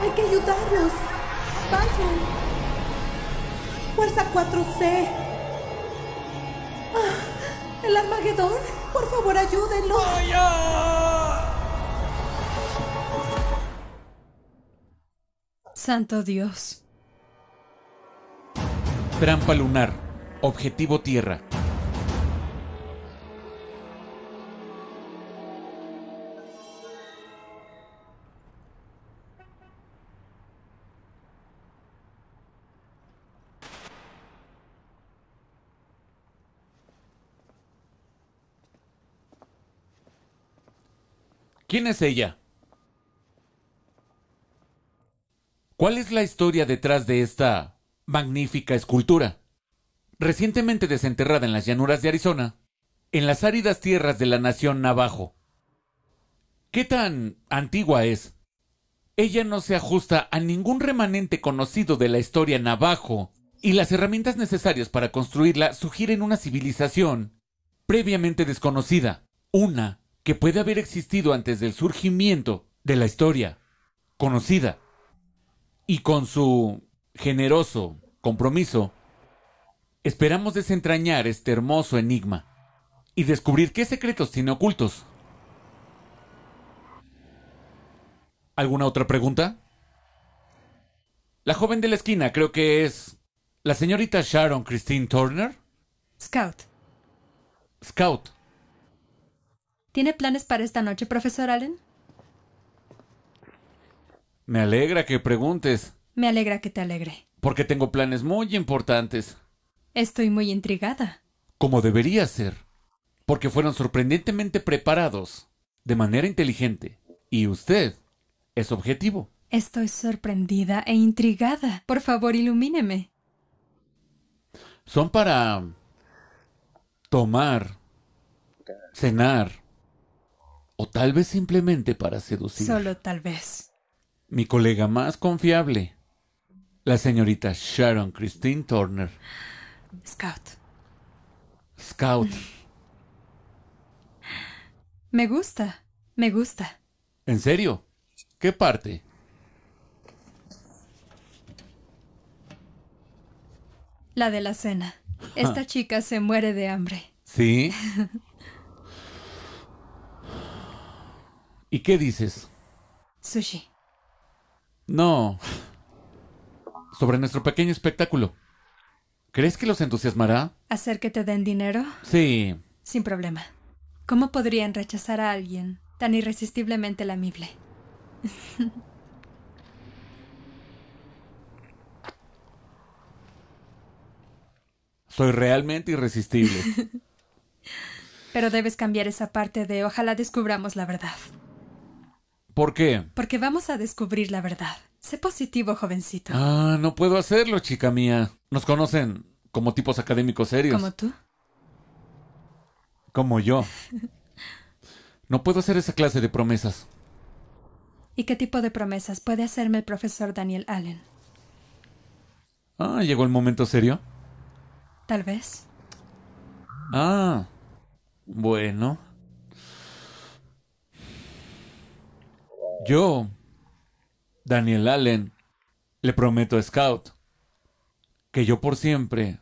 Hay que ayudarlos. Vayan. Fuerza 4C. Ah, el Armagedón. Por favor, ayúdenlos. ¡Vaya! Santo Dios. Trampa lunar. Objetivo Tierra. ¿Quién es ella? ¿Cuál es la historia detrás de esta magnífica escultura? Recientemente desenterrada en las llanuras de Arizona, en las áridas tierras de la nación Navajo. ¿Qué tan antigua es? Ella no se ajusta a ningún remanente conocido de la historia Navajo, y las herramientas necesarias para construirla sugieren una civilización previamente desconocida, una que puede haber existido antes del surgimiento de la historia conocida. Y con su generoso compromiso, esperamos desentrañar este hermoso enigma y descubrir qué secretos tiene ocultos. ¿Alguna otra pregunta? La joven de la esquina, creo que es la señorita Sharon Christine Turner. Scout. ¿Tiene planes para esta noche, profesor Allen? Me alegra que preguntes. Me alegra que te alegre. Porque tengo planes muy importantes. Estoy muy intrigada. Como debería ser. Porque fueron sorprendentemente preparados, de manera inteligente. Y usted es objetivo. Estoy sorprendida e intrigada. Por favor, ilumíneme. Son para tomar, cenar, o tal vez simplemente para seducir. Solo tal vez. Mi colega más confiable, la señorita Sharon Christine Turner. Scout. Me gusta. ¿En serio? ¿Qué parte? La de la cena. Esta chica se muere de hambre. ¿Sí? ¿Y qué dices? Sushi. No. Sobre nuestro pequeño espectáculo. ¿Crees que los entusiasmará? ¿Hacer que te den dinero? Sí. Sin problema. ¿Cómo podrían rechazar a alguien tan irresistiblemente lamible? Soy realmente irresistible. Pero debes cambiar esa parte de ojalá descubramos la verdad. ¿Por qué? Porque vamos a descubrir la verdad. Sé positivo, jovencito. Ah, no puedo hacerlo, chica mía. Nos conocen como tipos académicos serios. ¿Como tú? Como yo. No puedo hacer esa clase de promesas. ¿Y qué tipo de promesas puede hacerme el profesor Daniel Allen? Ah, ¿llegó el momento serio? Tal vez. Ah, bueno. Yo, Daniel Allen, le prometo a Scout que yo por siempre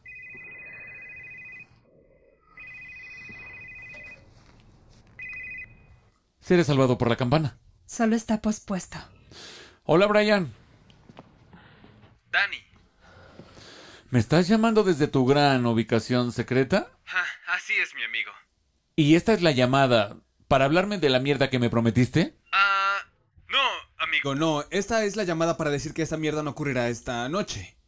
seré salvado por la campana. Solo está pospuesto. Hola, Brian. Dani. ¿Me estás llamando desde tu gran ubicación secreta? Así es, mi amigo. ¿Y esta es la llamada para hablarme de la mierda que me prometiste? No, esta es la llamada para decir que esa mierda no ocurrirá esta noche.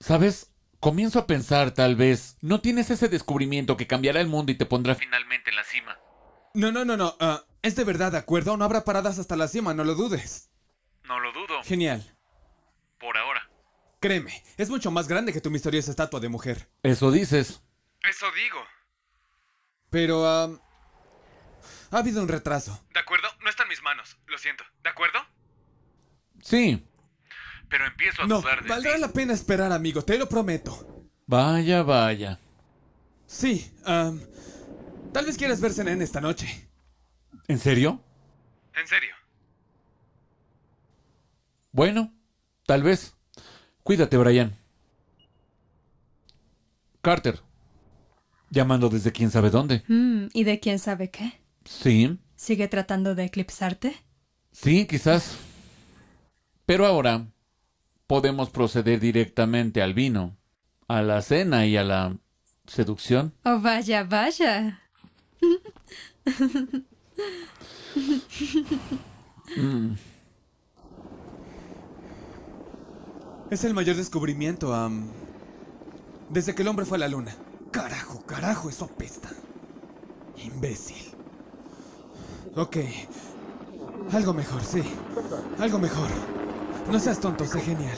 ¿Sabes? Comienzo a pensar, tal vez, no tienes ese descubrimiento que cambiará el mundo y te pondrá finalmente en la cima. No. Es de verdad, ¿de acuerdo? No habrá paradas hasta la cima, no lo dudes. No lo dudo. Genial. Por ahora. Créeme, es mucho más grande que tu misteriosa estatua de mujer. Eso dices. Eso digo. Pero, ha habido un retraso. De acuerdo, no está en mis manos, lo siento. ¿De acuerdo? Sí. Pero empiezo a dudar de ti. No, valdrá la pena esperar, amigo, te lo prometo. Vaya. Sí, tal vez quieras ver CNN esta noche. ¿En serio? En serio. Bueno, tal vez. Cuídate, Brian. Carter. Llamando desde quién sabe dónde. ¿Y de quién sabe qué? Sí. ¿Sigue tratando de eclipsarte? Sí, quizás. Pero ahora podemos proceder directamente al vino, a la cena y a la seducción. Oh, vaya, vaya. Es el mayor descubrimiento, desde que el hombre fue a la luna. Carajo, carajo, eso apesta. Imbécil. Ok. Algo mejor, sí. Algo mejor. No seas tonto, sé genial.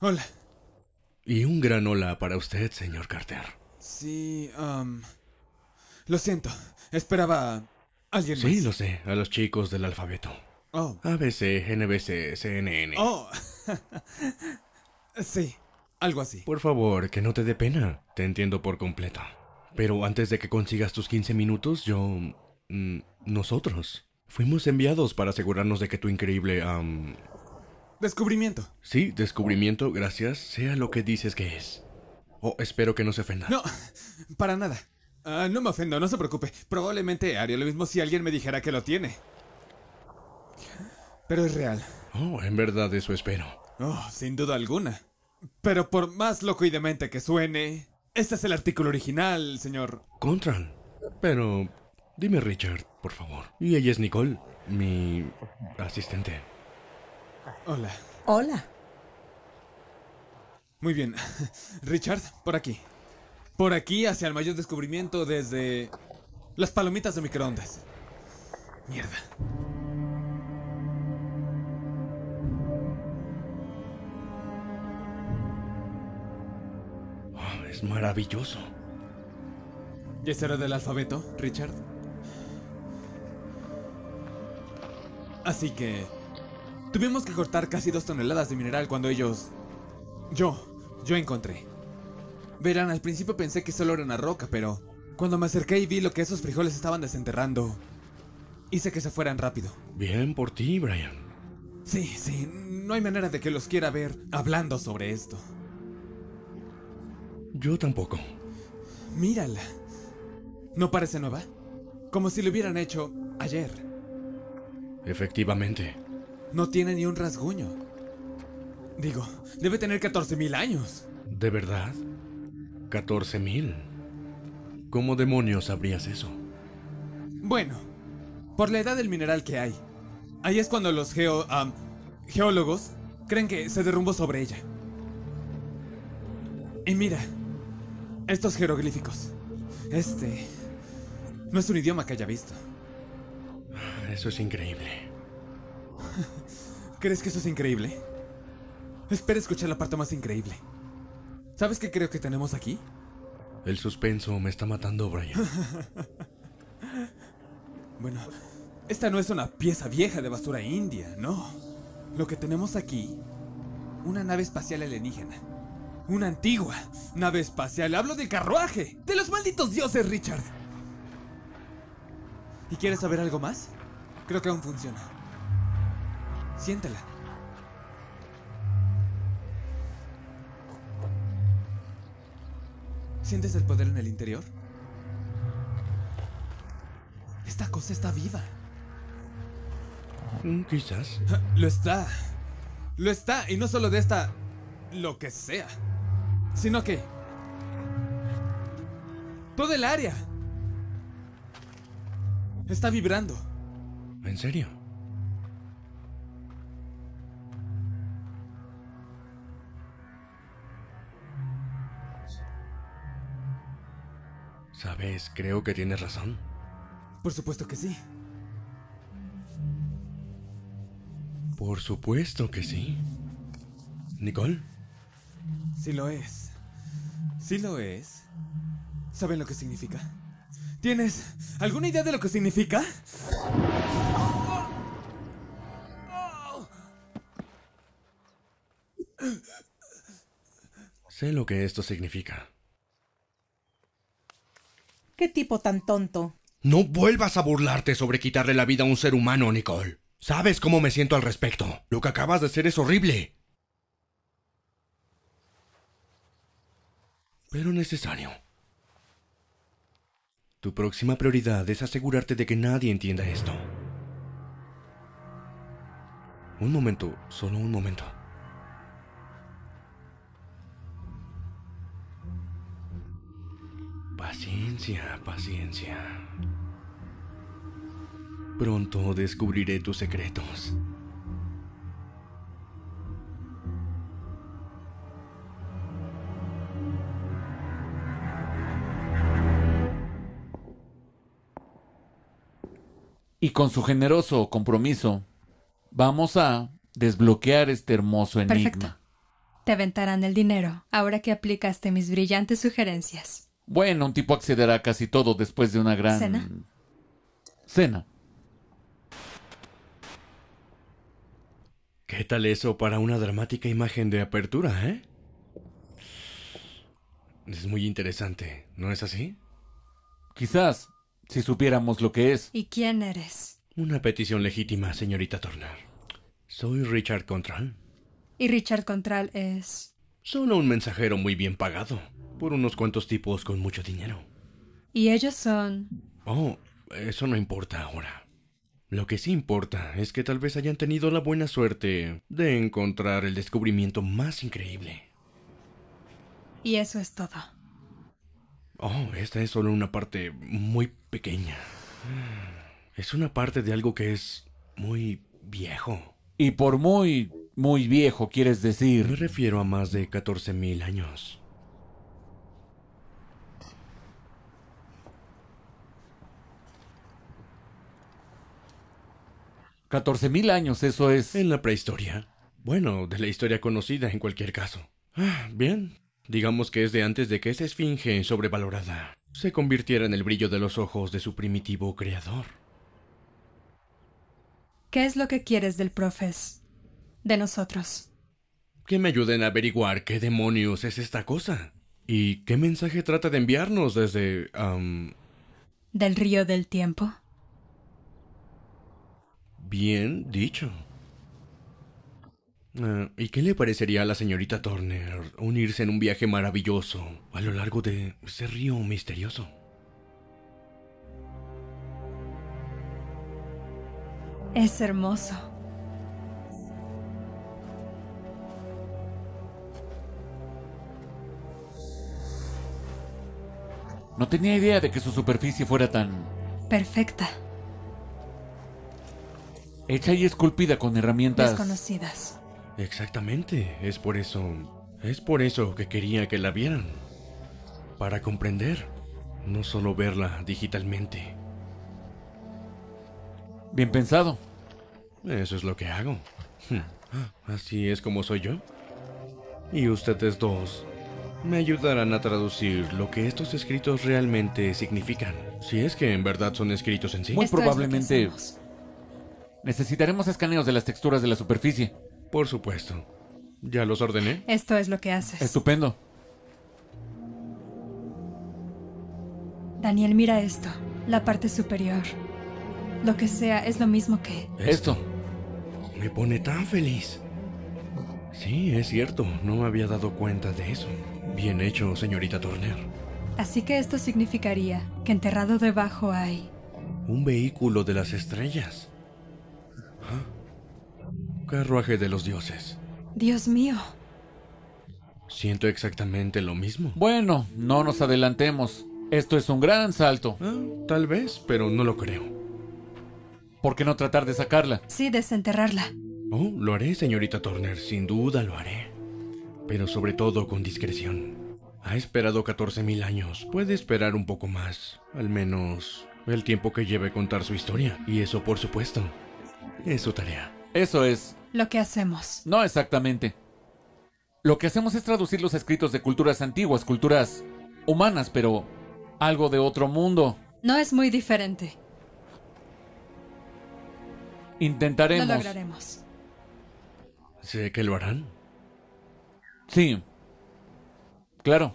Hola. Y un gran hola para usted, señor Carter. Sí, lo siento. Esperaba a alguien más. Sí, lo sé. A los chicos del alfabeto. Oh. ABC, NBC, CNN. Oh. Sí, algo así. Por favor, que no te dé pena. Te entiendo por completo. Pero antes de que consigas tus 15 minutos, nosotros fuimos enviados para asegurarnos de que tu increíble, descubrimiento. Sí, descubrimiento, gracias, sea lo que dices que es. Oh, espero que no se ofenda. No, para nada. No me ofendo, no se preocupe. Probablemente haría lo mismo si alguien me dijera que lo tiene. Pero es real. Oh, en verdad eso espero. Oh, sin duda alguna. Pero por más loco y demente que suene... Este es el artículo original, señor... Contral. Pero... dime Richard, por favor. Y ella es Nicole, mi... asistente. Hola. Hola. Muy bien. Richard, por aquí. Por aquí hacia el mayor descubrimiento desde... las palomitas de microondas. Mierda. Es maravilloso. ¿Y ese era del alfabeto, Richard? Así que... tuvimos que cortar casi 2 toneladas de mineral cuando ellos... Yo encontré. Verán, al principio pensé que solo era una roca, pero... cuando me acerqué y vi lo que esos frijoles estaban desenterrando... hice que se fueran rápido. Bien por ti, Brian. Sí, no hay manera de que los quiera ver hablando sobre esto. Yo tampoco. Mírala. ¿No parece nueva? Como si lo hubieran hecho ayer. Efectivamente. No tiene ni un rasguño. Digo, debe tener 14.000 años. ¿De verdad? 14.000. ¿Cómo demonios sabrías eso? Bueno, por la edad del mineral que hay. Ahí es cuando los geólogos creen que se derrumbó sobre ella. Y mira, estos jeroglíficos. Este... no es un idioma que haya visto. Eso es increíble. ¿Crees que eso es increíble? Espera escuchar la parte más increíble. ¿Sabes qué creo que tenemos aquí? El suspenso me está matando, Brian. Bueno, esta no es una pieza vieja de basura india, no. Lo que tenemos aquí... una nave espacial alienígena. Una antigua nave espacial. Hablo del carruaje. ¡De los malditos dioses, Richard! ¿Y quieres saber algo más? Creo que aún funciona. Siéntela. ¿Sientes el poder en el interior? Esta cosa está viva. Quizás. Lo está. Lo está. Y no solo de esta... lo que sea. Sino que... todo el área está vibrando. ¿En serio? ¿Sabes? Creo que tienes razón. Por supuesto que sí. Por supuesto que sí. ¿Nicole? Sí lo es. Sí lo es. ¿Saben lo que significa? ¿Tienes alguna idea de lo que significa? Sé lo que esto significa. ¿Qué tipo tan tonto? No vuelvas a burlarte sobre quitarle la vida a un ser humano, Nicole. Sabes cómo me siento al respecto. Lo que acabas de hacer es horrible. Pero necesario. Tu próxima prioridad es asegurarte de que nadie entienda esto. Un momento, solo un momento. Paciencia, paciencia. Pronto descubriré tus secretos. Y con su generoso compromiso, vamos a desbloquear este hermoso enigma. Perfecto. Te aventarán el dinero, ahora que aplicaste mis brillantes sugerencias. Bueno, un tipo accederá a casi todo después de una gran... ¿Cena? Cena. ¿Qué tal eso para una dramática imagen de apertura, eh? Es muy interesante, ¿no es así? Quizás... si supiéramos lo que es. ¿Y quién eres? Una petición legítima, señorita Turner. Soy Richard Contral. ¿Y Richard Contral es...? Solo un mensajero muy bien pagado por unos cuantos tipos con mucho dinero. ¿Y ellos son...? Oh, eso no importa ahora. Lo que sí importa es que tal vez hayan tenido la buena suerte de encontrar el descubrimiento más increíble. Y eso es todo. Oh, esta es solo una parte muy pequeña. Es una parte de algo que es muy viejo. Y por muy, muy viejo, ¿quieres decir? Me refiero a más de 14,000 años. ¿14,000 años? Eso es... en la prehistoria. Bueno, de la historia conocida en cualquier caso. Ah, bien. Digamos que es de antes de que esa esfinge sobrevalorada se convirtiera en el brillo de los ojos de su primitivo creador. ¿Qué es lo que quieres del profes? De nosotros. Que me ayuden a averiguar qué demonios es esta cosa. ¿Y qué mensaje trata de enviarnos desde... ¿Del río del tiempo? Bien dicho. ¿Y qué le parecería a la señorita Turner unirse en un viaje maravilloso a lo largo de ese río misterioso? Es hermoso. No tenía idea de que su superficie fuera tan... perfecta. Hecha y esculpida con herramientas... desconocidas. Exactamente, es por eso que quería que la vieran. Para comprender, no solo verla digitalmente. Bien pensado. Eso es lo que hago. Así es como soy yo. Y ustedes dos me ayudarán a traducir lo que estos escritos realmente significan. Si es que en verdad son escritos en sí. Muy probablemente necesitaremos escaneos de las texturas de la superficie. Por supuesto. ¿Ya los ordené? Esto es lo que haces. Estupendo. Daniel, mira esto. La parte superior. Lo que sea es lo mismo que... esto. Me pone tan feliz. Sí, es cierto. No me había dado cuenta de eso. Bien hecho, señorita Turner. Así que esto significaría que enterrado debajo hay... un vehículo de las estrellas. ¿Ah? Carruaje de los dioses. Dios mío. Siento exactamente lo mismo. Bueno, no nos adelantemos. Esto es un gran salto. Tal vez, pero no lo creo. ¿Por qué no tratar de sacarla? Sí, desenterrarla. Oh, lo haré, señorita Turner. Sin duda lo haré. Pero sobre todo con discreción. Ha esperado 14,000 años. Puede esperar un poco más. Al menos el tiempo que lleve contar su historia. Y eso, por supuesto, es su tarea. Eso es... lo que hacemos. No exactamente. Lo que hacemos es traducir los escritos de culturas antiguas, culturas humanas, pero algo de otro mundo. No es muy diferente. Intentaremos. Lo lograremos. ¿Sé que lo harán? Sí. Claro.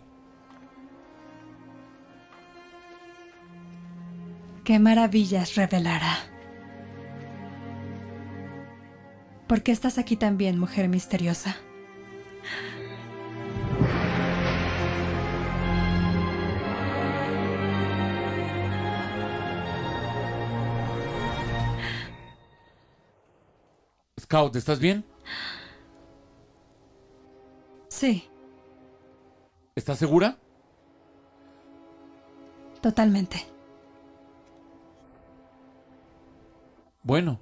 qué maravillas revelará. ¿Por qué estás aquí también, mujer misteriosa? Scout, ¿estás bien? Sí. ¿Estás segura? Totalmente. Bueno.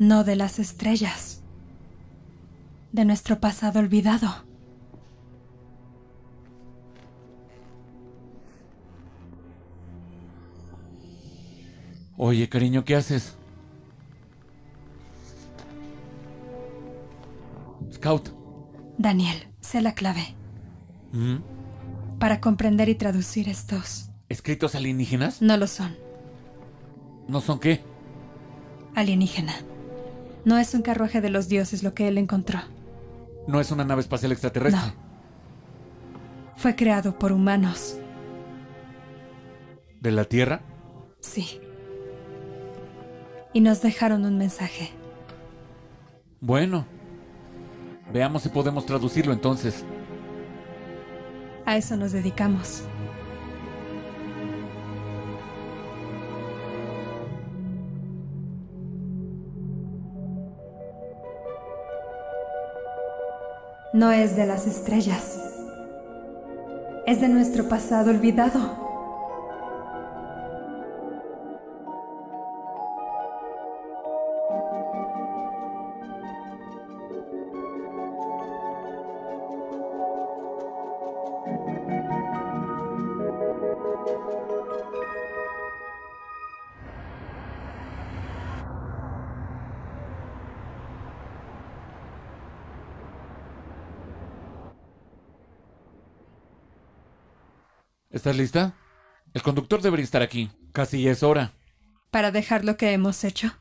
No de las estrellas, de nuestro pasado olvidado. Oye, cariño, ¿qué haces? Scout. Daniel, sé la clave. Para comprender y traducir estos... ¿Escritos alienígenas? No lo son. ¿No son qué? Alienígena. No es un carruaje de los dioses lo que él encontró. ¿No es una nave espacial extraterrestre? No. Fue creado por humanos. ¿De la Tierra? Sí. Y nos dejaron un mensaje. Bueno. Veamos si podemos traducirlo entonces. A eso nos dedicamos. No es de las estrellas. Es de nuestro pasado olvidado. ¿Estás lista? El conductor debería estar aquí. Casi ya es hora. ¿Para dejar lo que hemos hecho?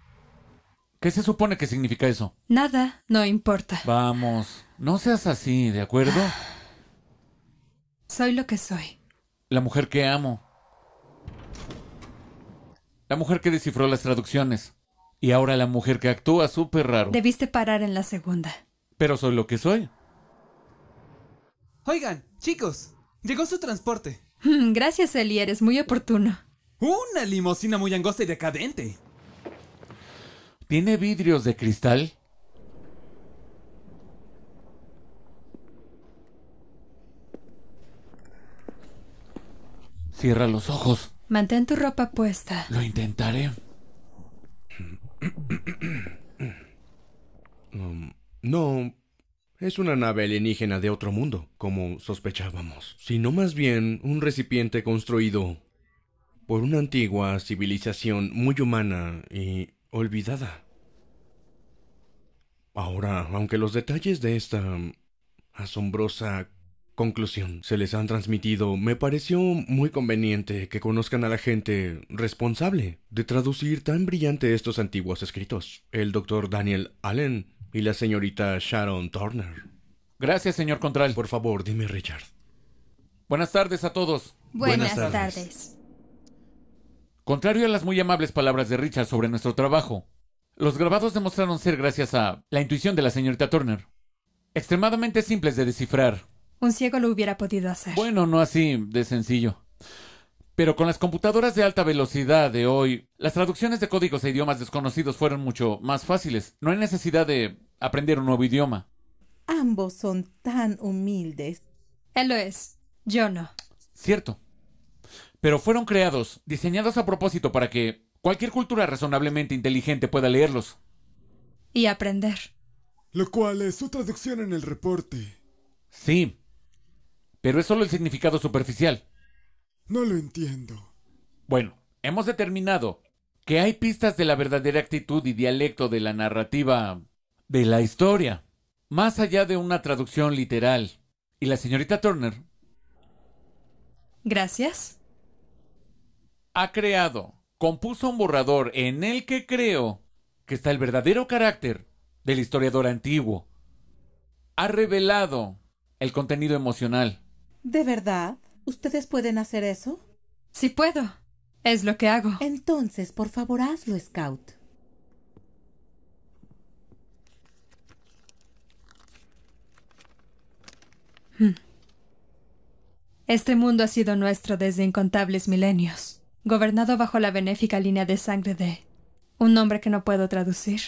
¿Qué se supone que significa eso? Nada, no importa. Vamos, no seas así, ¿de acuerdo? Soy lo que soy. La mujer que amo. La mujer que descifró las traducciones. Y ahora la mujer que actúa súper raro. Debiste parar en la segunda. Pero soy lo que soy. Oigan, chicos, llegó su transporte. Gracias, Eli, eres muy oportuno. Una limusina muy angosta y decadente. ¿Tiene vidrios de cristal? Cierra los ojos. Mantén tu ropa puesta. Lo intentaré. No... Es una nave alienígena de otro mundo, como sospechábamos, sino más bien un recipiente construido por una antigua civilización muy humana y olvidada. Ahora, aunque los detalles de esta asombrosa conclusión se les han transmitido, me pareció muy conveniente que conozcan a la gente responsable de traducir tan brillante estos antiguos escritos, el doctor Daniel Allen y la señorita Sharon Turner. Gracias, señor Contral. Por favor, dime, Richard. Buenas tardes a todos. Buenas tardes. Contrario a las muy amables palabras de Richard sobre nuestro trabajo, los grabados demostraron ser gracias a la intuición de la señorita Turner. Extremadamente simples de descifrar. Un ciego lo hubiera podido hacer. Bueno, no así de sencillo. Pero con las computadoras de alta velocidad de hoy, las traducciones de códigos e idiomas desconocidos fueron mucho más fáciles. No hay necesidad de aprender un nuevo idioma. Ambos son tan humildes Él lo es. Yo no. Cierto. Pero fueron creados, diseñados a propósito para que cualquier cultura razonablemente inteligente pueda leerlos. Y aprender. Lo cual es su traducción en el reporte. Sí. Pero es solo el significado superficial. No lo entiendo. Bueno, hemos determinado que hay pistas de la verdadera actitud y dialecto de la narrativa de la historia, más allá de una traducción literal. Y la señorita Turner... Gracias. Ha creado, compuso un borrador en el que creo que está el verdadero carácter del historiador antiguo. Ha revelado el contenido emocional. ¿De verdad? ¿Ustedes pueden hacer eso? Sí puedo. Es lo que hago. Entonces, por favor, hazlo, Scout. Este mundo ha sido nuestro desde incontables milenios, gobernado bajo la benéfica línea de sangre de un nombre que no puedo traducir.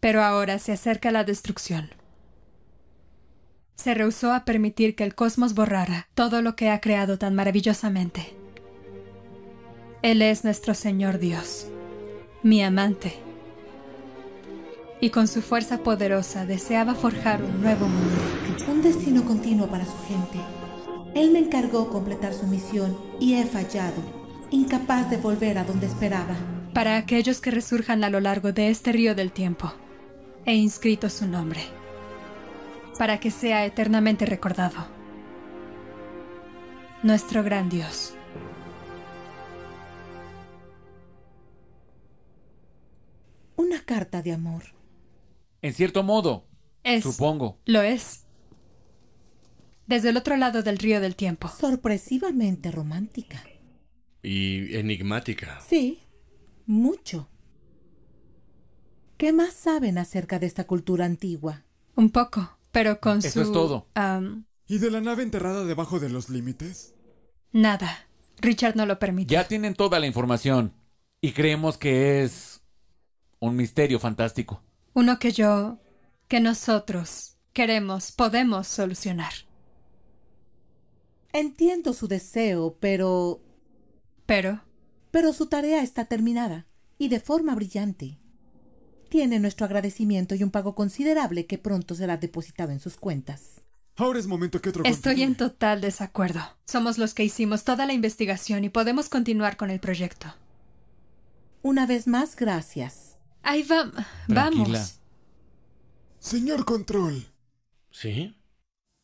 Pero ahora se acerca la destrucción. Se rehusó a permitir que el cosmos borrara todo lo que ha creado tan maravillosamente. Él es nuestro Señor Dios, mi amante. Y con su fuerza poderosa deseaba forjar un nuevo mundo. Un destino continuo para su gente. Él me encargó completar su misión y he fallado, incapaz de volver a donde esperaba. Para aquellos que resurjan a lo largo de este río del tiempo, he inscrito su nombre. Para que sea eternamente recordado. Nuestro gran Dios. Una carta de amor. En cierto modo, supongo. Lo es. Desde el otro lado del río del tiempo. Sorpresivamente romántica. Y enigmática. Sí, mucho. ¿Qué más saben acerca de esta cultura antigua? Un poco, pero con su... Eso es todo. ¿Y de la nave enterrada debajo de los límites? Nada. Richard no lo permite. Ya tienen toda la información. Y creemos que es... un misterio fantástico. Uno que yo... que nosotros... queremos, podemos solucionar. Entiendo su deseo, pero... Pero su tarea está terminada, y de forma brillante. Tiene nuestro agradecimiento y un pago considerable que pronto será depositado en sus cuentas. Ahora es momento que otro... Estoy en total desacuerdo. Somos los que hicimos toda la investigación y podemos continuar con el proyecto. Una vez más, gracias. Ahí vamos. Tranquila. Señor Contral. ¿Sí?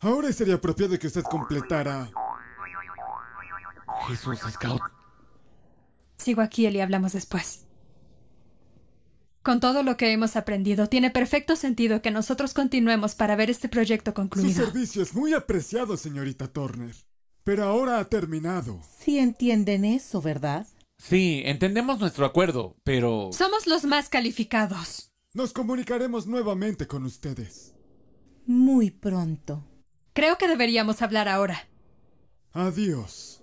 Ahora sería apropiado que usted completara... Jesús, Scout. Sigo aquí, Eli, hablamos después. Con todo lo que hemos aprendido, tiene perfecto sentido que nosotros continuemos para ver este proyecto concluido. Su servicio es muy apreciado, señorita Turner. Pero ahora ha terminado. Sí entienden eso, ¿verdad? Sí, entendemos nuestro acuerdo, pero... Somos los más calificados. Nos comunicaremos nuevamente con ustedes. Muy pronto. Creo que deberíamos hablar ahora. Adiós.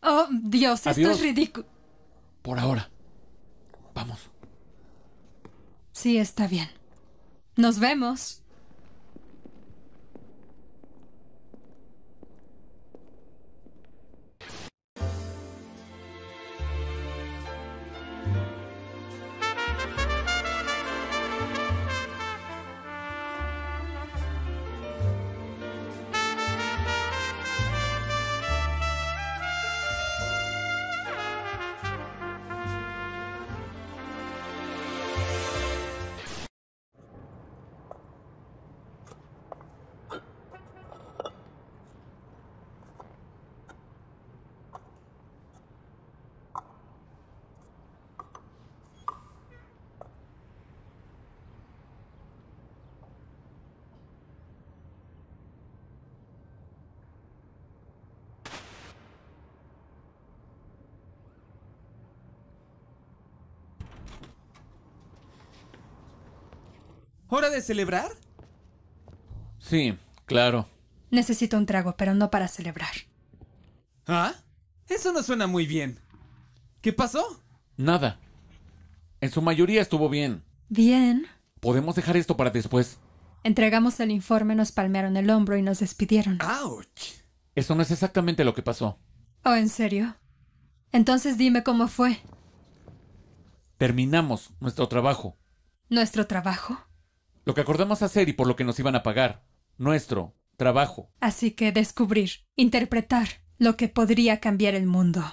Oh, Dios, esto es ridículo. Por ahora. Vamos. Sí, está bien. Nos vemos. ¿Hora de celebrar? Sí, claro. Necesito un trago, pero no para celebrar. ¿Ah? Eso no suena muy bien. ¿Qué pasó? Nada. En su mayoría estuvo bien. ¿Bien? Podemos dejar esto para después. Entregamos el informe, nos palmearon el hombro y nos despidieron. ¡Auch! Eso no es exactamente lo que pasó. ¿Oh, en serio? Entonces dime cómo fue. Terminamos nuestro trabajo. ¿Nuestro trabajo? Lo que acordamos hacer y por lo que nos iban a pagar. Nuestro trabajo. Así que descubrir, interpretar lo que podría cambiar el mundo.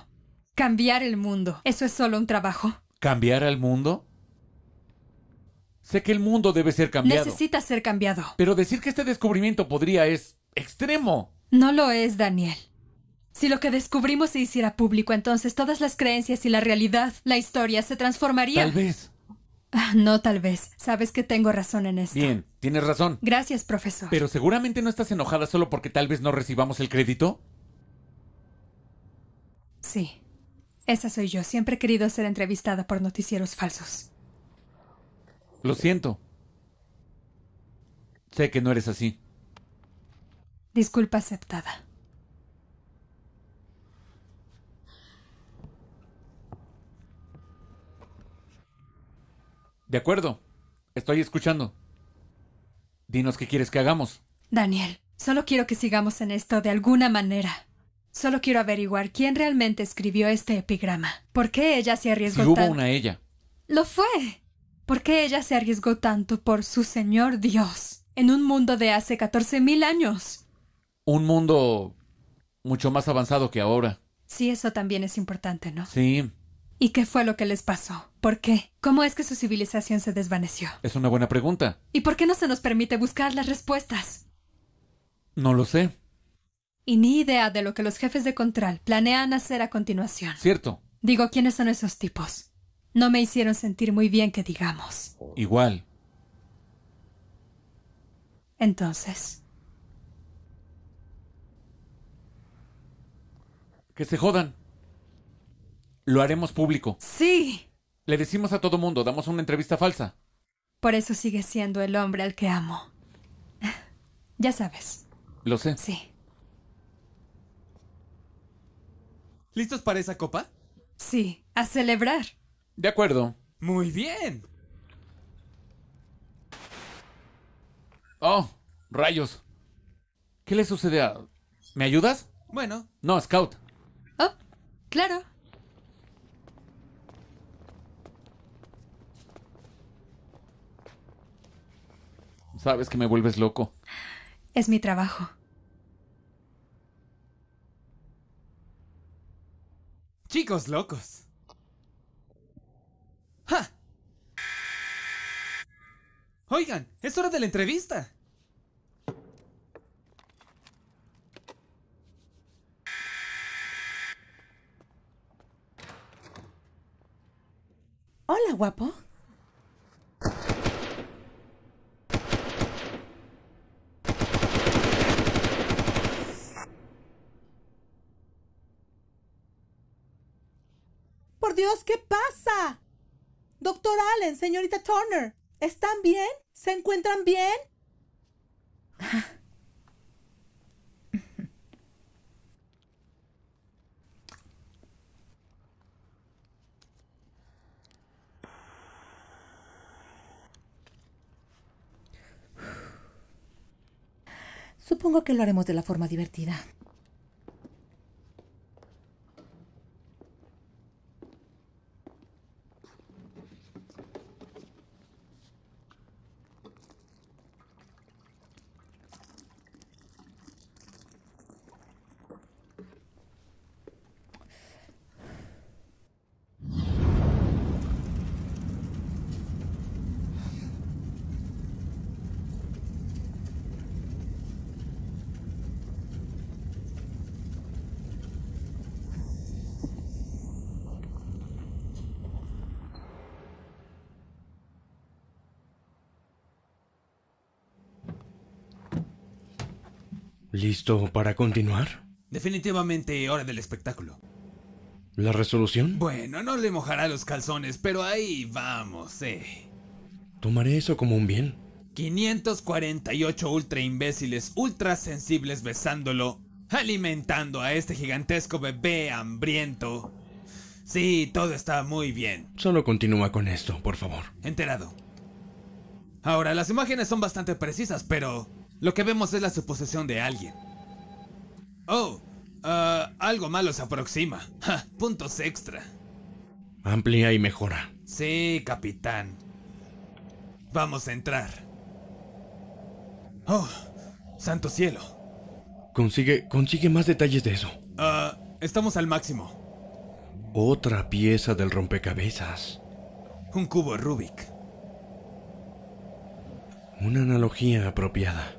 Cambiar el mundo. ¿Eso es solo un trabajo? ¿Cambiar al mundo? Sé que el mundo debe ser cambiado. Necesita ser cambiado. Pero decir que este descubrimiento podría es extremo. No lo es, Daniel. Si lo que descubrimos se hiciera público, entonces todas las creencias y la realidad, la historia, se transformaría. Tal vez. No, tal vez. Sabes que tengo razón en esto. Bien, tienes razón. Gracias, profesor. Pero seguramente no estás enojada solo porque tal vez no recibamos el crédito. Sí. Esa soy yo. Siempre he querido ser entrevistada por noticieros falsos. Lo siento. Sé que no eres así. Disculpa aceptada. De acuerdo. Estoy escuchando. Dinos qué quieres que hagamos. Daniel, solo quiero que sigamos en esto de alguna manera. Solo quiero averiguar quién realmente escribió este epigrama. ¿Por qué ella se arriesgó tanto? Si hubo una ella. ¡Lo fue! ¿Por qué ella se arriesgó tanto por su Señor Dios en un mundo de hace 14,000 años? Un mundo mucho más avanzado que ahora. Sí, eso también es importante, ¿no? Sí. ¿Y qué fue lo que les pasó? ¿Por qué? ¿Cómo es que su civilización se desvaneció? Es una buena pregunta. ¿Y por qué no se nos permite buscar las respuestas? No lo sé. Y ni idea de lo que los jefes de Contral planean hacer a continuación. Cierto. Digo, ¿quiénes son esos tipos? No me hicieron sentir muy bien que digamos. Igual. Entonces... ¡que se jodan! Lo haremos público. ¡Sí! Le decimos a todo mundo, damos una entrevista falsa. Por eso sigue siendo el hombre al que amo. Ya sabes. Lo sé. Sí. ¿Listos para esa copa? Sí, a celebrar. De acuerdo. ¡Muy bien! ¡Oh, rayos! ¿Qué le sucede a...? ¿Me ayudas? Bueno. No, Scout. Oh, claro. Sabes que me vuelves loco. Es mi trabajo. Chicos locos. ¡Ja! Oigan, es hora de la entrevista. Hola, guapo. Por Dios, ¿qué pasa? Doctor Allen, señorita Turner, ¿están bien? ¿Se encuentran bien? Supongo que lo haremos de la forma divertida. ¿Listo para continuar? Definitivamente hora del espectáculo. ¿La resolución? Bueno, no le mojará los calzones, pero ahí vamos, Tomaré eso como un bien. 548 ultra imbéciles, ultra sensibles besándolo, alimentando a este gigantesco bebé hambriento. Sí, todo está muy bien. Solo continúa con esto, por favor. Enterado. Ahora, las imágenes son bastante precisas, pero... lo que vemos es la suposición de alguien. Oh, algo malo se aproxima. Ja, puntos extra. Amplia y mejora. Sí, capitán. Vamos a entrar. Oh, santo cielo. Consigue más detalles de eso. Estamos al máximo. Otra pieza del rompecabezas. Un cubo Rubik. Una analogía apropiada.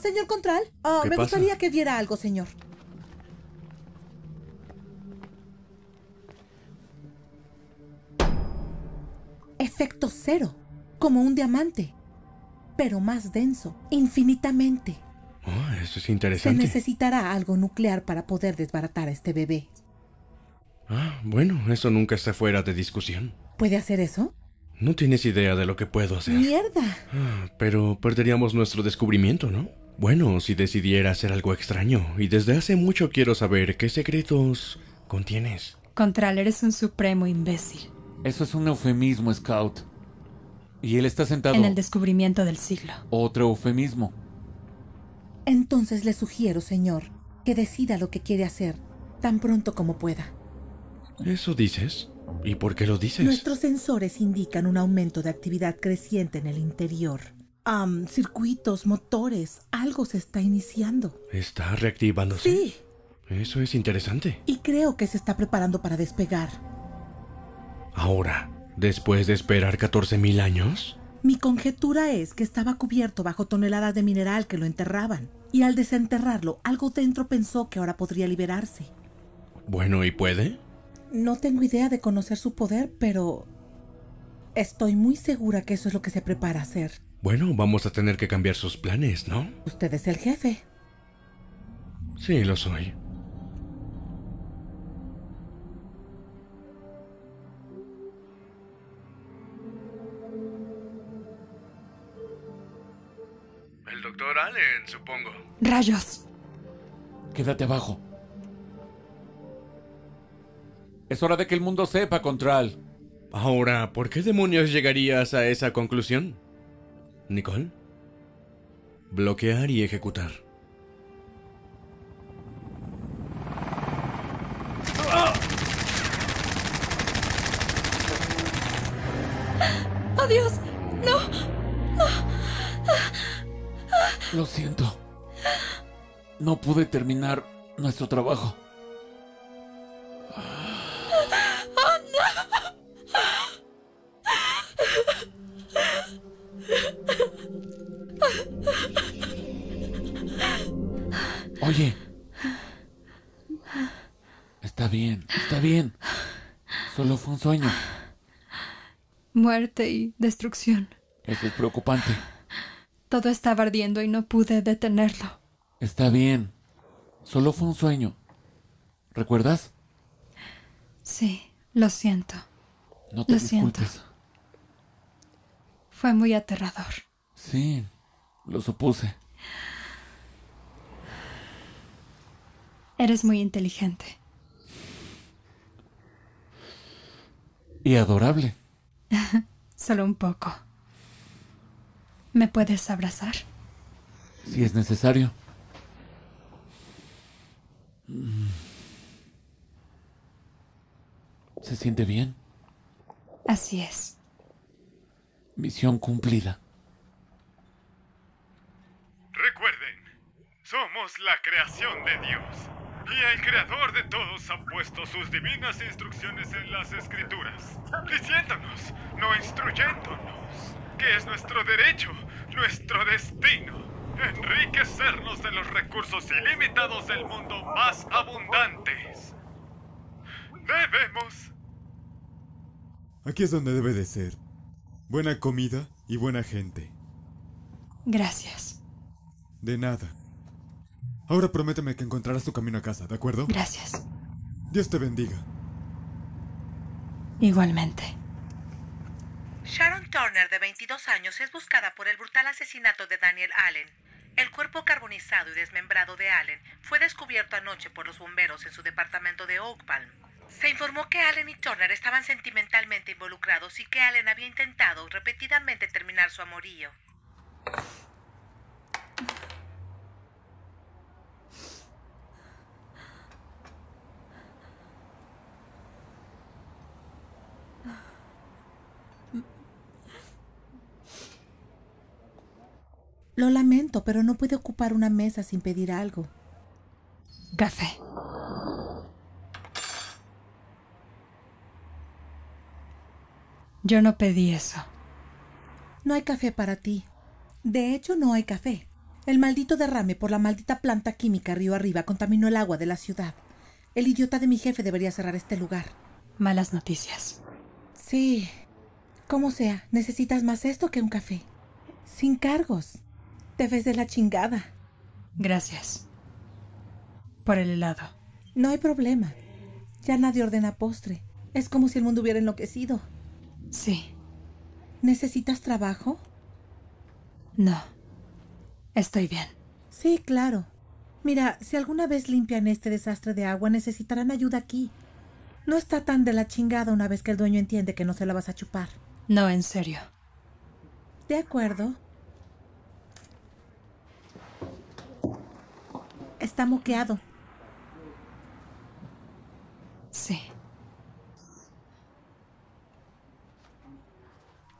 Señor Contral, me gustaría que diera algo, señor. Efecto cero, como un diamante, pero más denso, infinitamente. Oh, eso es interesante. Se necesitará algo nuclear para poder desbaratar a este bebé. Ah, bueno, eso nunca está fuera de discusión. ¿Puede hacer eso? No tienes idea de lo que puedo hacer. ¡Mierda! Ah, pero perderíamos nuestro descubrimiento, ¿no? Bueno, si decidiera hacer algo extraño. Y desde hace mucho quiero saber qué secretos contienes. Contral, eres un supremo imbécil. Eso es un eufemismo, Scout. Y él está sentado... en el descubrimiento del siglo. Otro eufemismo. Entonces le sugiero, señor, que decida lo que quiere hacer tan pronto como pueda. ¿Eso dices? ¿Y por qué lo dices? Nuestros sensores indican un aumento de actividad creciente en el interior. Circuitos, motores, algo se está iniciando. ¿Está reactivándose? Sí. Eso es interesante. Y creo que se está preparando para despegar. Ahora, después de esperar 14.000 años... Mi conjetura es que estaba cubierto bajo toneladas de mineral que lo enterraban. Y al desenterrarlo, algo dentro pensó que ahora podría liberarse. Bueno, ¿y puede? No tengo idea de conocer su poder, pero estoy muy segura que eso es lo que se prepara a hacer. Bueno, vamos a tener que cambiar sus planes, ¿no? Usted es el jefe. Sí, lo soy. El doctor Allen, supongo. ¡Rayos! Quédate abajo. Es hora de que el mundo sepa, Contral. Ahora, ¿por qué demonios llegarías a esa conclusión? Nicole. Bloquear y ejecutar. ¡Oh, Dios! ¡No! ¡No! Lo siento. No pude terminar nuestro trabajo. Oye, está bien, solo fue un sueño. Muerte y destrucción. Eso es preocupante. Todo estaba ardiendo y no pude detenerlo. Está bien, solo fue un sueño. ¿Recuerdas? Sí, lo siento. No te disculpes. Fue muy aterrador. Sí, lo supuse. Eres muy inteligente. Y adorable. Solo un poco. ¿Me puedes abrazar? Si es necesario. ¿Se siente bien? Así es. Misión cumplida. Recuerden, somos la creación de Dios. Y el creador de todos ha puesto sus divinas instrucciones en las escrituras, diciéndonos, no instruyéndonos, que es nuestro derecho, nuestro destino, enriquecernos de los recursos ilimitados del mundo más abundantes. Debemos... Aquí es donde debe de ser. Buena comida y buena gente. Gracias. De nada. Ahora prométeme que encontrarás tu camino a casa, ¿de acuerdo? Gracias. Dios te bendiga. Igualmente. Sharon Turner, de 22 años, es buscada por el brutal asesinato de Daniel Allen. El cuerpo carbonizado y desmembrado de Allen fue descubierto anoche por los bomberos en su departamento de Oak Palm. Se informó que Allen y Turner estaban sentimentalmente involucrados y que Allen había intentado repetidamente terminar su amorío. Lo lamento, pero no puede ocupar una mesa sin pedir algo. Café. Yo no pedí eso. No hay café para ti. De hecho, no hay café. El maldito derrame por la maldita planta química río arriba contaminó el agua de la ciudad. El idiota de mi jefe debería cerrar este lugar. Malas noticias. Sí. Como sea, necesitas más esto que un café. Sin cargos. Te ves de la chingada. Gracias. Por el helado. No hay problema. Ya nadie ordena postre. Es como si el mundo hubiera enloquecido. Sí. ¿Necesitas trabajo? No. Estoy bien. Sí, claro. Mira, si alguna vez limpian este desastre de agua, necesitarán ayuda aquí. No está tan de la chingada una vez que el dueño entiende que no se la vas a chupar. No, en serio. De acuerdo. Está moqueado. Sí.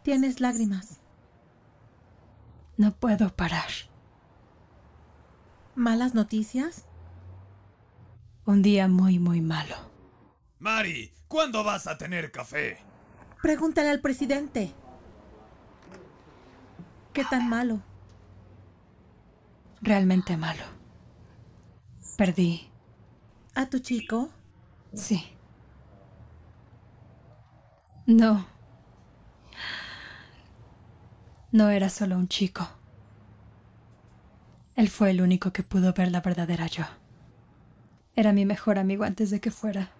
Tienes lágrimas. No puedo parar. ¿Malas noticias? Un día muy, muy malo. Mari, ¿cuándo vas a tener café? Pregúntale al presidente. ¿Qué tan malo? Realmente malo. Perdí. ¿A tu chico? Sí. No. No era solo un chico. Él fue el único que pudo ver la verdadera yo. Era mi mejor amigo antes de que fuera.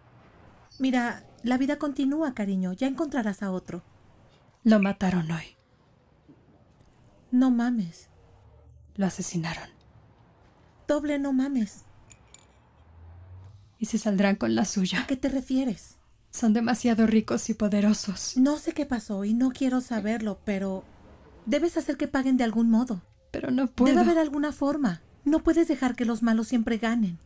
Mira, la vida continúa, cariño. Ya encontrarás a otro. Lo mataron hoy. No mames. Lo asesinaron. Doble no mames. Y se saldrán con la suya. ¿A qué te refieres? Son demasiado ricos y poderosos. No sé qué pasó y no quiero saberlo, pero... debes hacer que paguen de algún modo. Pero no puedo. Debe haber alguna forma. No puedes dejar que los malos siempre ganen.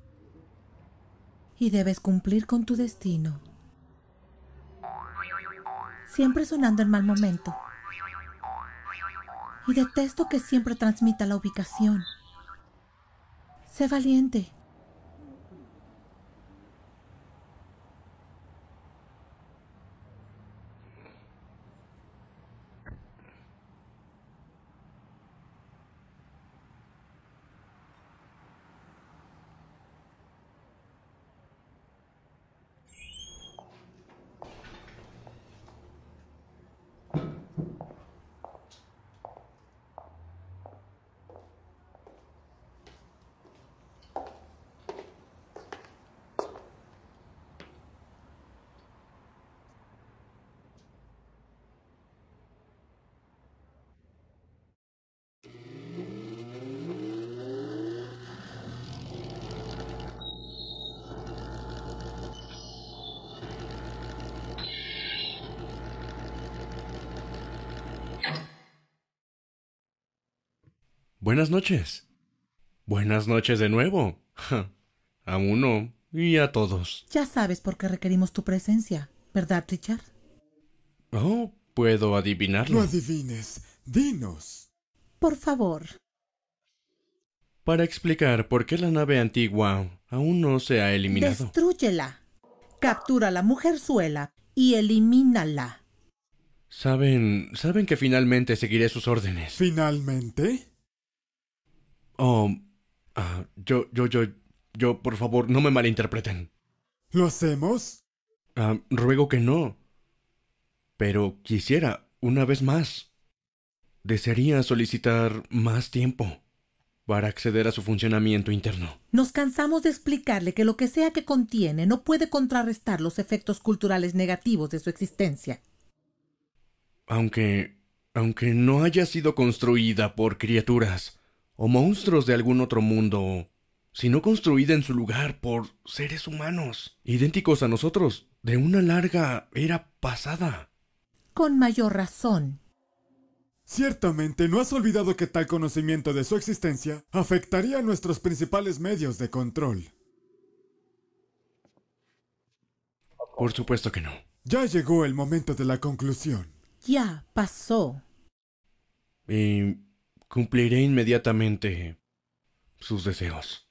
Y debes cumplir con tu destino. Siempre sonando en mal momento. Y detesto que siempre transmita la ubicación. Sé valiente. Buenas noches. Buenas noches de nuevo. Ja, a uno y a todos. Ya sabes por qué requerimos tu presencia, ¿verdad, Richard? Oh, puedo adivinarlo. No adivines, dinos. Por favor. Para explicar por qué la nave antigua aún no se ha eliminado. Destrúyela. Captura a la mujerzuela y elimínala. ¿Saben que finalmente seguiré sus órdenes? ¿Finalmente? Oh, por favor, no me malinterpreten. ¿Lo hacemos? Ruego que no. Pero quisiera, una vez más. Desearía solicitar más tiempo. para acceder a su funcionamiento interno. Nos cansamos de explicarle que lo que sea que contiene no puede contrarrestar los efectos culturales negativos de su existencia. Aunque no haya sido construida por criaturas o monstruos de algún otro mundo, sino construida en su lugar por seres humanos, idénticos a nosotros, de una larga era pasada. Con mayor razón. Ciertamente, no has olvidado que tal conocimiento de su existencia afectaría a nuestros principales medios de control. Por supuesto que no. Ya llegó el momento de la conclusión. Ya pasó. Y cumpliré inmediatamente sus deseos.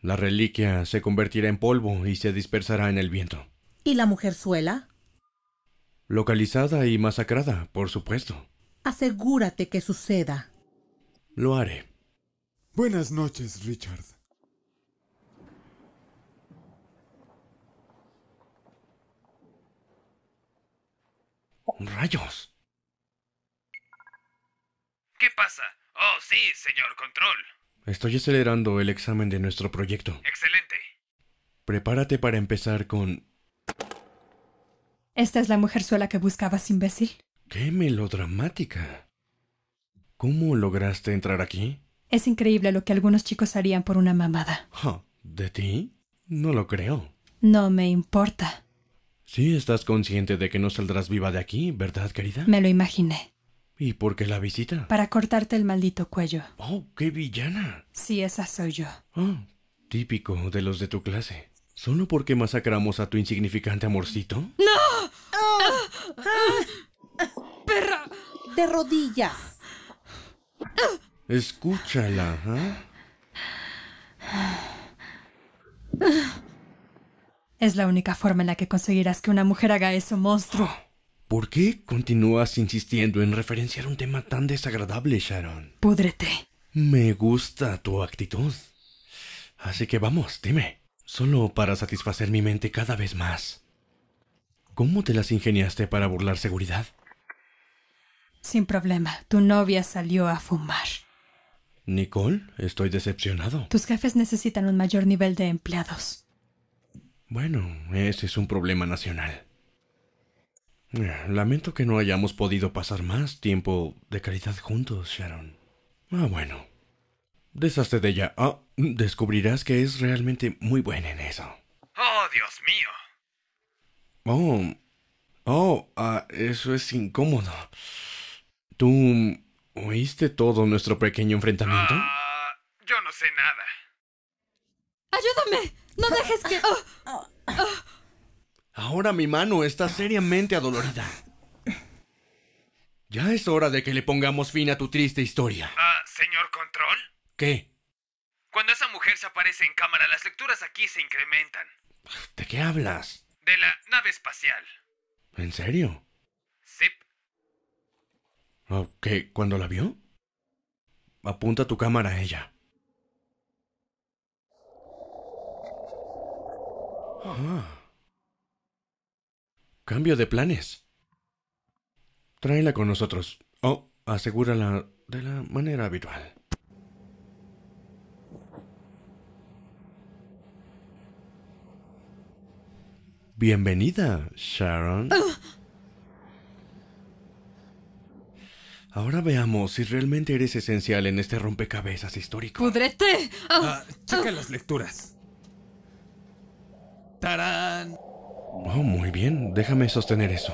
La reliquia se convertirá en polvo y se dispersará en el viento. ¿Y la mujerzuela? Localizada y masacrada, por supuesto. Asegúrate que suceda. Lo haré. Buenas noches, Richard. ¡Rayos! ¿Qué pasa? Oh, sí, señor Contral. Estoy acelerando el examen de nuestro proyecto. Excelente. Prepárate para empezar con... Esta es la mujerzuela que buscabas, imbécil. ¡Qué melodramática! ¿Cómo lograste entrar aquí? Es increíble lo que algunos chicos harían por una mamada. Oh, ¿de ti? No lo creo. No me importa. Sí estás consciente de que no saldrás viva de aquí, ¿verdad, querida? Me lo imaginé. ¿Y por qué la visita? Para cortarte el maldito cuello. ¡Oh, qué villana! Sí, esa soy yo. Oh, típico de los de tu clase. ¿Solo porque masacramos a tu insignificante amorcito? ¡No! ¡Ah! ¡Ah! ¡Perra! ¡De rodillas! Escúchala, ¿eh? Es la única forma en la que conseguirás que una mujer haga eso, monstruo. ¿Por qué continúas insistiendo en referenciar un tema tan desagradable, Sharon? Púdrete. Me gusta tu actitud. Así que vamos, dime. Solo para satisfacer mi mente cada vez más. ¿Cómo te las ingeniaste para burlar seguridad? Sin problema. Tu novia salió a fumar. Nicole, estoy decepcionado. Tus jefes necesitan un mayor nivel de empleados. Bueno, ese es un problema nacional. Lamento que no hayamos podido pasar más tiempo de calidad juntos, Sharon. Ah, bueno. Deshazte de ella. Ah, descubrirás que es realmente muy buena en eso. ¡Oh, Dios mío! Eso es incómodo. ¿Tú oíste todo nuestro pequeño enfrentamiento? Yo no sé nada. ¡Ayúdame! ¡No dejes que... Ahora mi mano está seriamente adolorida. Ya es hora de que le pongamos fin a tu triste historia. ¿Señor Contral? ¿Qué? Cuando esa mujer se aparece en cámara, las lecturas aquí se incrementan. ¿De qué hablas? De la nave espacial. ¿En serio? Sí. ¿Qué? ¿Cuándo la vio? Apunta tu cámara a ella. Cambio de planes. Tráela con nosotros. Oh, asegúrala de la manera habitual. Bienvenida, Sharon. Ahora veamos si realmente eres esencial en este rompecabezas histórico. ¡Púdrete! Checa las lecturas. ¡Tarán! Oh, muy bien. Déjame sostener eso.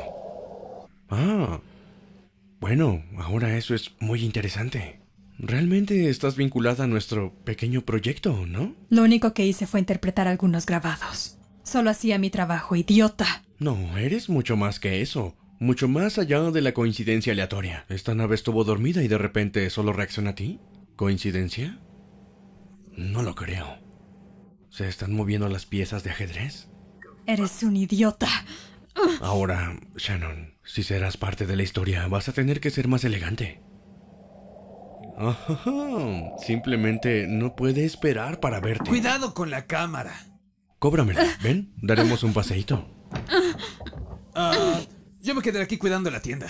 Bueno, ahora eso es muy interesante. Realmente estás vinculada a nuestro pequeño proyecto, ¿no? Lo único que hice fue interpretar algunos grabados. Solo hacía mi trabajo, idiota. No, eres mucho más que eso. Mucho más allá de la coincidencia aleatoria. Esta nave estuvo dormida y de repente solo reacciona a ti. ¿Coincidencia? No lo creo. ¿Se están moviendo las piezas de ajedrez? Eres un idiota. Ahora, Sharon, si serás parte de la historia, vas a tener que ser más elegante. Simplemente no puede esperar para verte. Cuidado con la cámara. Cóbramela, ven, daremos un paseíto. Yo me quedaré aquí cuidando la tienda.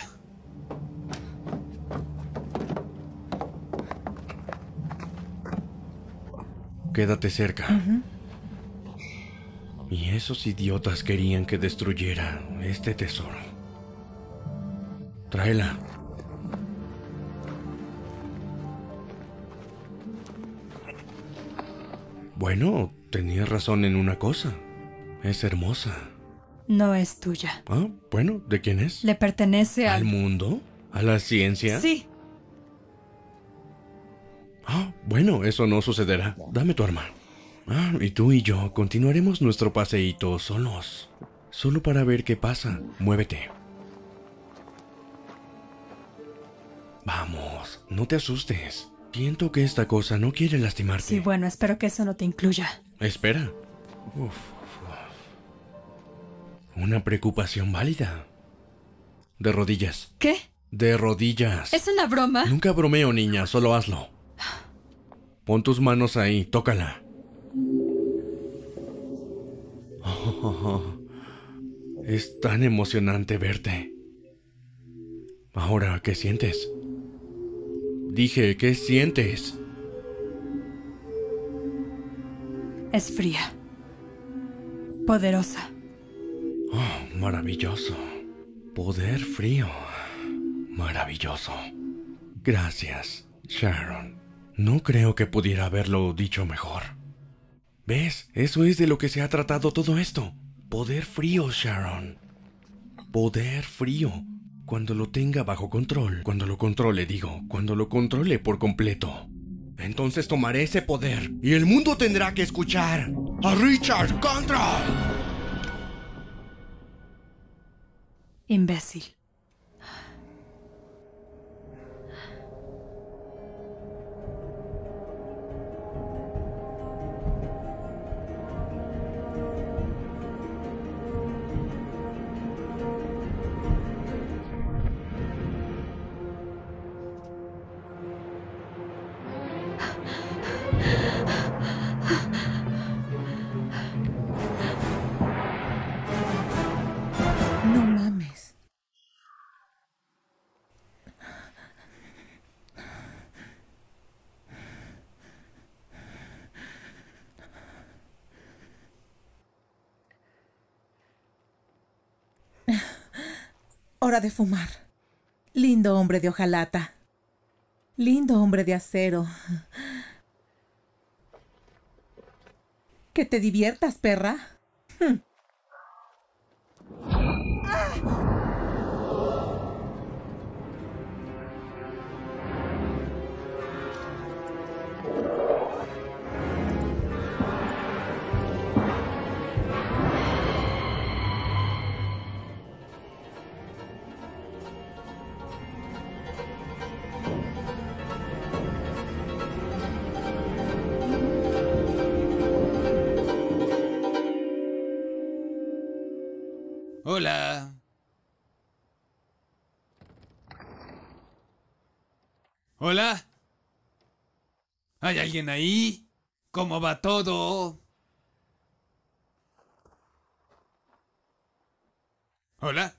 quédate cerca. Y esos idiotas querían que destruyera este tesoro. Tráela. Bueno, tenías razón en una cosa. Es hermosa. No es tuya. Ah, bueno, ¿de quién es? Le pertenece al... ¿Al mundo? ¿A la ciencia? Sí. Ah, bueno, eso no sucederá. Dame tu arma. Ah, y tú y yo continuaremos nuestro paseíto solos. Solo para ver qué pasa. Muévete. Vamos, no te asustes. Siento que esta cosa no quiere lastimarte. Sí, bueno, espero que eso no te incluya. Espera. Una preocupación válida. De rodillas. ¿Qué? De rodillas. ¿Es una broma? Nunca bromeo, niña, solo hazlo. Pon tus manos ahí, tócala. Es tan emocionante verte. Ahora, ¿qué sientes? Dije, ¿qué sientes? Es fría. Poderosa. Oh, maravilloso. Poder frío. Maravilloso. Gracias, Sharon. No creo que pudiera haberlo dicho mejor. ¿Ves? Eso es de lo que se ha tratado todo esto. Poder frío, Sharon. Poder frío. Cuando lo tenga bajo control. Cuando lo controle, digo. Cuando lo controle por completo. Entonces tomaré ese poder. Y el mundo tendrá que escuchar a Richard Contral. Imbécil. Hora de fumar. Lindo hombre de hojalata. Lindo hombre de acero. Que te diviertas, perra. Hola. Hola. ¿Hay alguien ahí? ¿Cómo va todo? Hola.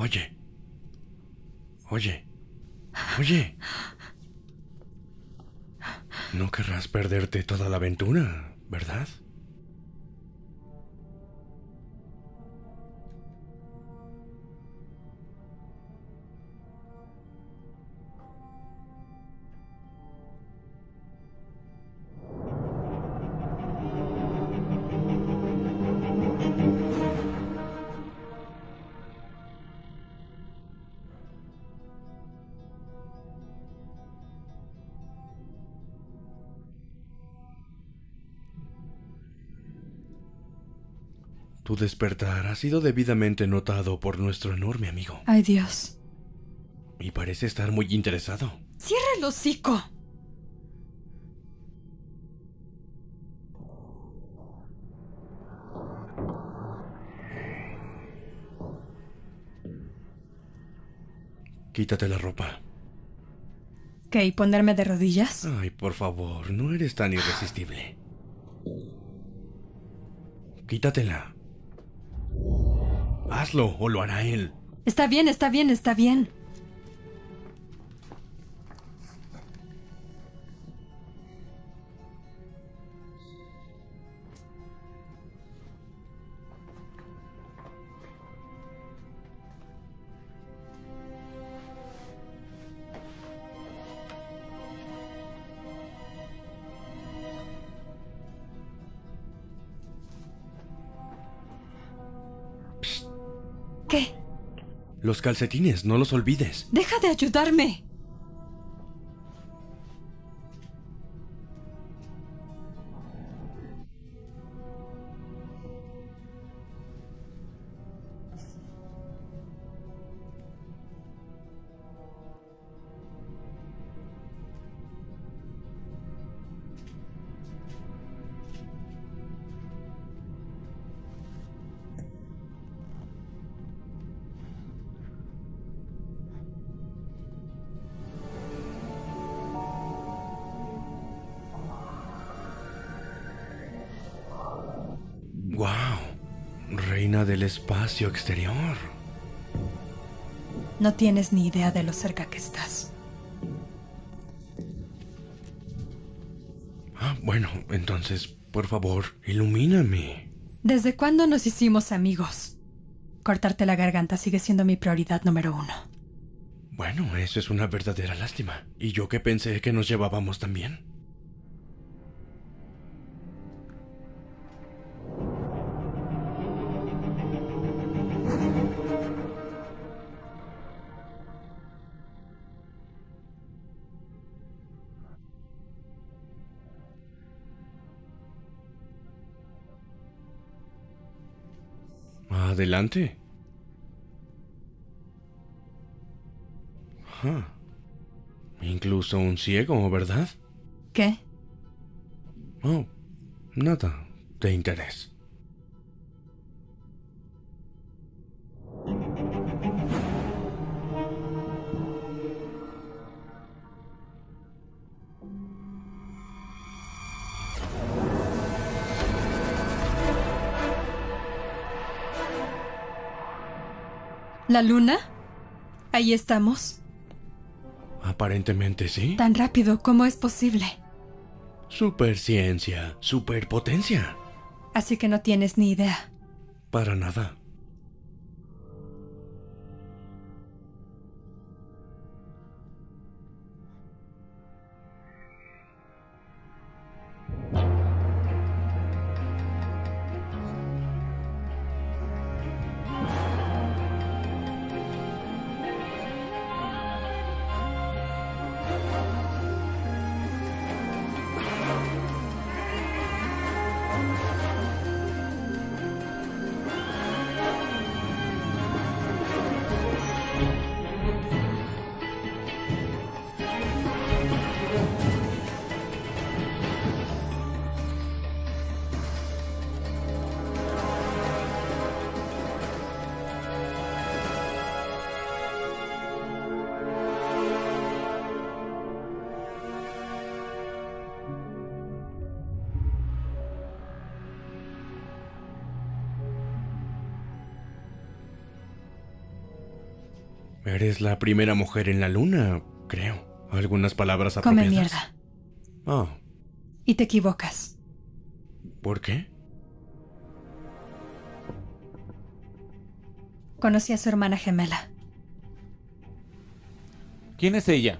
Oye. No querrás perderte toda la aventura, ¿verdad? Tu despertar ha sido debidamente notado por nuestro enorme amigo. Ay, Dios. Y parece estar muy interesado. ¡Cierra el hocico! Quítate la ropa. ¿Qué? ¿Y ponerme de rodillas? Ay, por favor, no eres tan irresistible. Quítatela. Hazlo, o lo hará él. Está bien. Los calcetines, no los olvides. ¡Deja de ayudarme! Del espacio exterior. No tienes ni idea de lo cerca que estás. Ah, bueno, entonces, por favor, ilumíname. ¿Desde cuándo nos hicimos amigos? Cortarte la garganta sigue siendo mi prioridad número 1. Bueno, eso es una verdadera lástima. Y yo que pensé que nos llevábamos tan bien. Adelante. Incluso un ciego, ¿verdad? ¿Qué? Oh, nada de interés. ¿La luna? ¿Ahí estamos? Aparentemente sí. ¿Tan rápido? ¿Cómo es posible? Superciencia, superpotencia. Así que no tienes ni idea. Para nada. Eres la primera mujer en la luna, creo. Algunas palabras apropiadas. Come mierda. Oh. Y te equivocas. ¿Por qué? Conocí a su hermana gemela. ¿Quién es ella?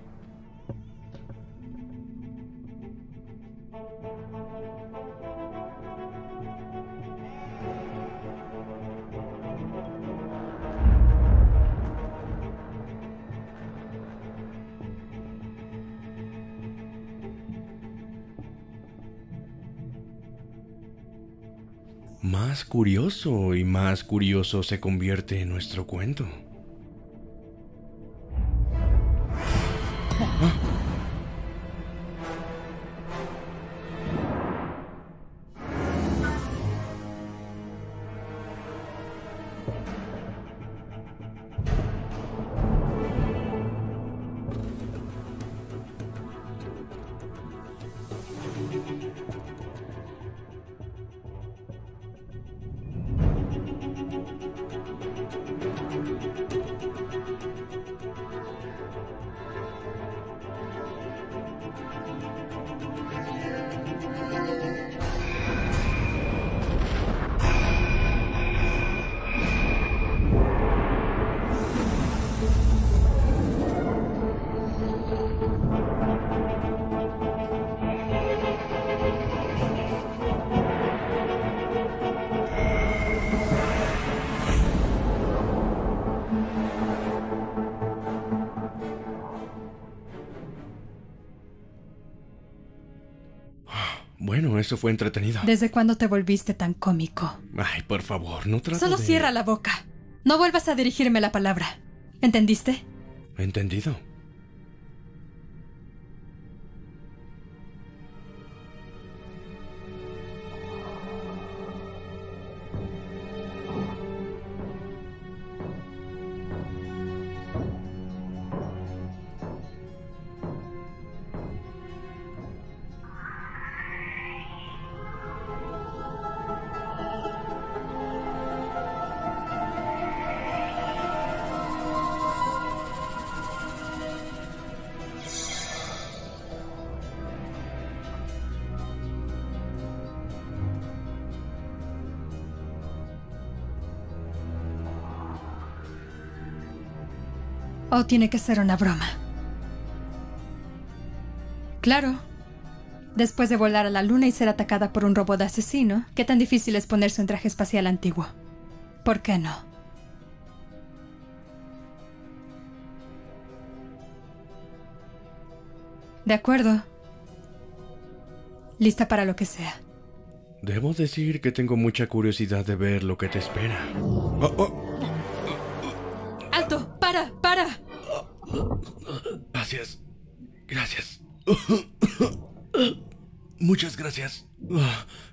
Más curioso y más curioso se convierte en nuestro cuento. ¿Ah? Eso fue entretenido. ¿Desde cuándo te volviste tan cómico? Ay, por favor, no trates. Solo cierra la boca. No vuelvas a dirigirme la palabra. ¿Entendiste? Entendido. O tiene que ser una broma. Claro. Después de volar a la luna y ser atacada por un robot asesino, ¿qué tan difícil es ponerse un traje espacial antiguo? ¿Por qué no? De acuerdo. Lista para lo que sea. Debo decir que tengo mucha curiosidad de ver lo que te espera. ¡Oh, oh! ¡Alto! ¡Para! ¡Para! Gracias. Gracias. Muchas gracias.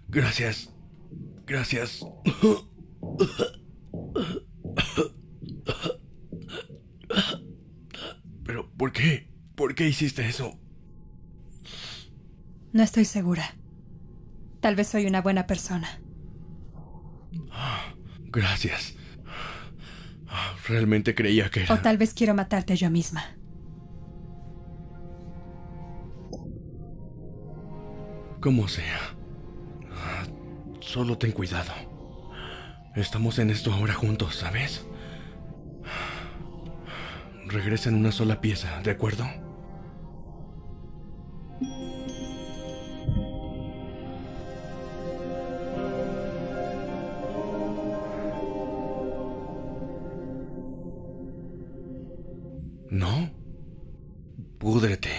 Gracias. Gracias. ¿Pero por qué? ¿Por qué hiciste eso? No estoy segura. Tal vez soy una buena persona. Gracias. Realmente creía que era... O tal vez quiero matarte yo misma. Como sea. Solo ten cuidado. Estamos en esto ahora juntos, ¿sabes? Regresa en una sola pieza, ¿de acuerdo? ¿No? Púdrete.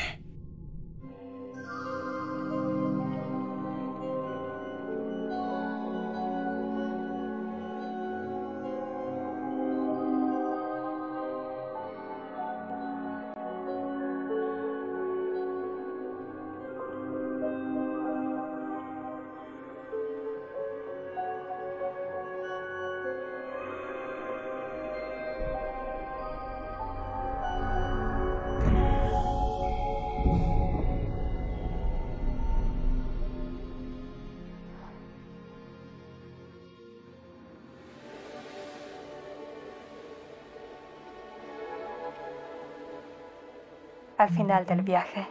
al final del viaje.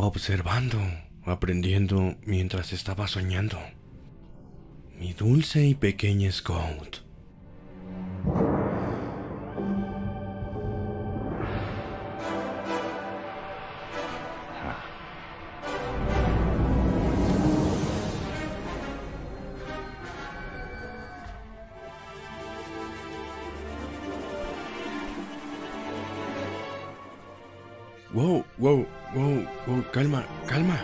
Observando, aprendiendo mientras estaba soñando. Mi dulce y pequeña Scout. Calma.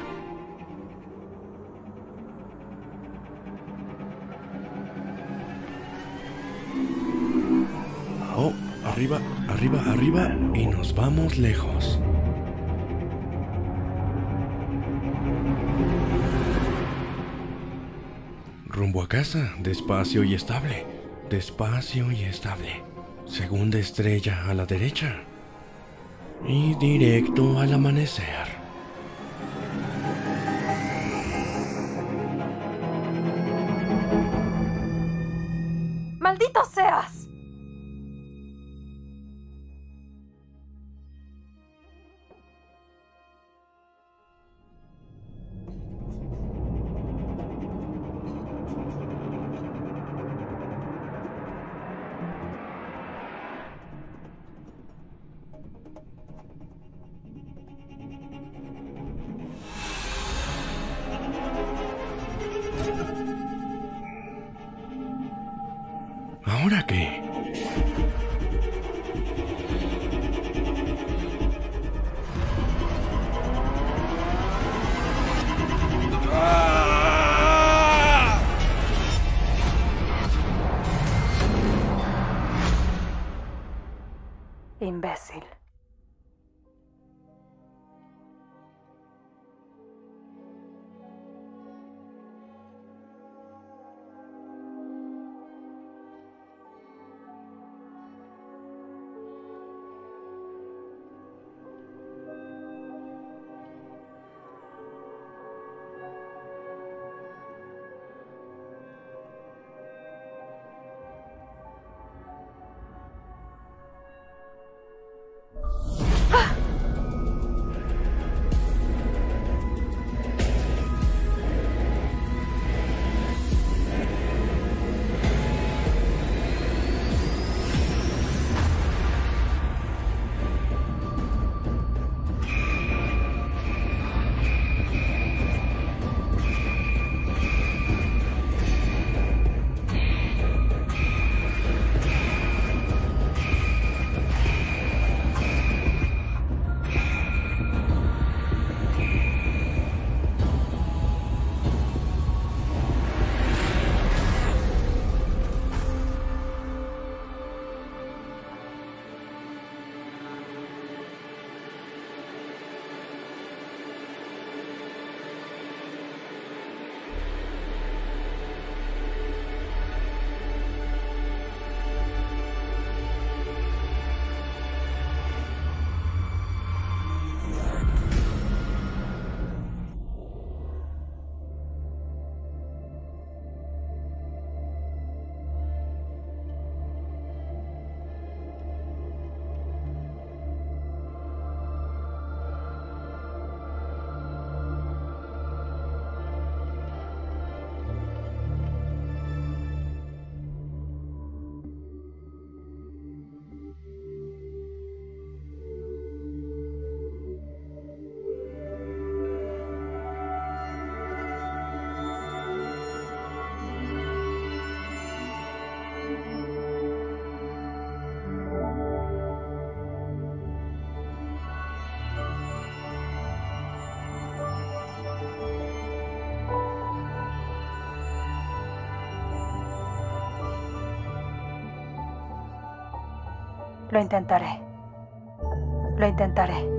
Oh, arriba, y nos vamos lejos. Rumbo a casa, despacio y estable. Segunda estrella a la derecha y directo al amanecer. ¡Maldito seas! ¿Ahora qué? ¡Ah! Imbécil. Lo intentaré. Lo intentaré.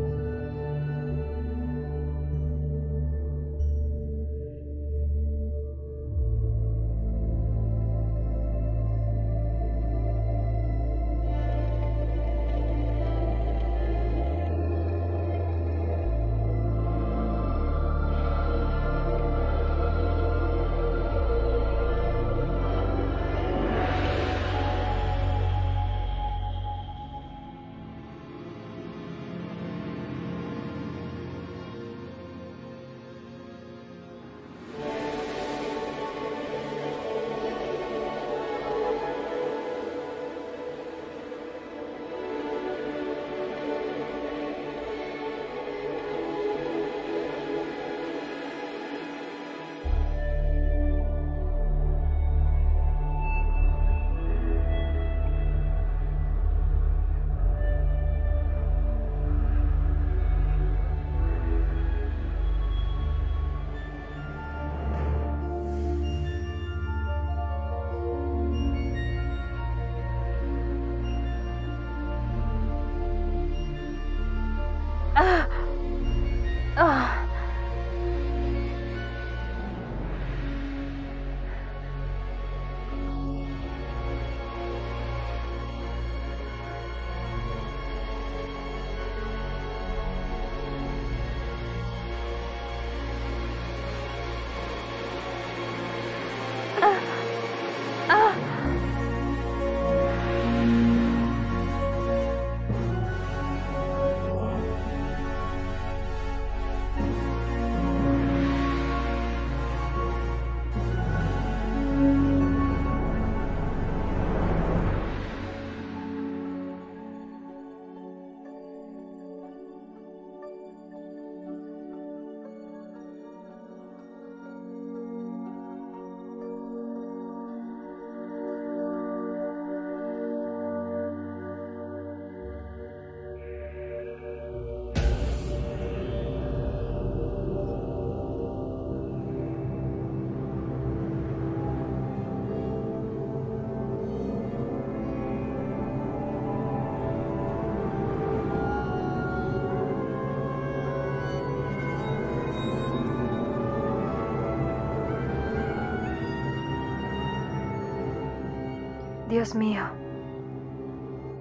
Dios mío,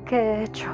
¿qué he hecho?